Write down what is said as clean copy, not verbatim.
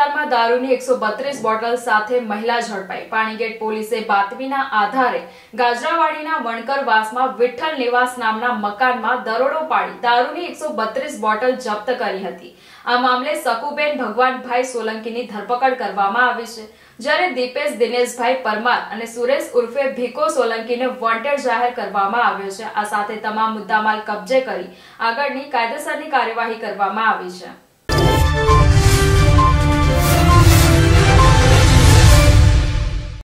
વિસ્તારમાં દારૂની 132 બોટલ સાથે મહિલા ઝડપાઈ। પાણીગેટ પોલીસે બાતમીના આધારે ગાજરાવાડીના વણકરવાસમાં વિઠ્ઠલ નિવાસ નામના મકાનમાં દરોડો પાડી દારૂની 132 બોટલ જપ્ત કરી હતી। આ મામલે સકુબેન ભગવાનભાઈ સોલંકીની ધરપકડ કરવામાં આવી છે, જ્યારે દીપેશ દિનેશભાઈ પરમાર અને સુરેશ ઉર્ફે ભીકો સોલંકીને વોન્ટેડ જાહેર કરવામાં આવ્યો છે। આ સાથે તમામ મુદ્દામાલ કબજે કરી આગળની કાયદેસરની કાર્યવાહી કરવામાં આવી છે।